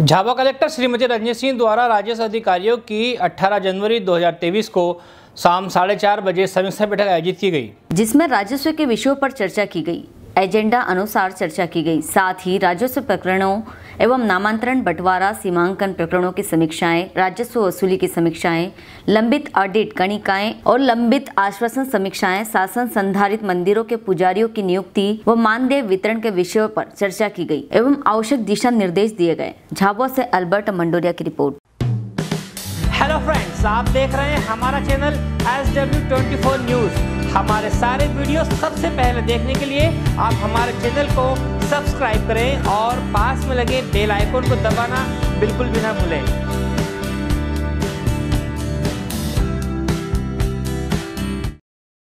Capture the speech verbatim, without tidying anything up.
Jhabua collector Shrimati Rajni Singh द्वारा राजस्व अधिकारियों की अठारह जनवरी दो हज़ार तेईस को शाम साढ़े चार बजे समीक्षा बैठक आयोजित की गई, जिसमें राजस्व के विषयों पर चर्चा की गई। एजेंडा अनुसार चर्चा की गई। साथ ही राजस्व प्रकरणों एवं नामांतरण बंटवारा सीमांकन प्रकरणों की समीक्षाएं, राजस्व वसूली की समीक्षाएं, लंबित ऑडिट गणिकाएं और लंबित आश्वासन समीक्षाएं, शासन संधारित मंदिरों के पुजारियों की नियुक्ति व मानदेय वितरण के विषयों पर चर्चा की गई एवं आवश्यक दिशा निर्देश दिए गए। झाबुआ से अल्बर्ट मंडोरिया की रिपोर्ट। हेलो फ्रेंड्स, आप देख रहे हैं हमारा चैनल एस डब्ल्यू चौबीस न्यूज। हमारे सारे वीडियो सबसे पहले देखने के लिए आप हमारे चैनल को सब्सक्राइब करें और पास में लगे बेल आइकन को दबाना बिल्कुल भी ना भूलें।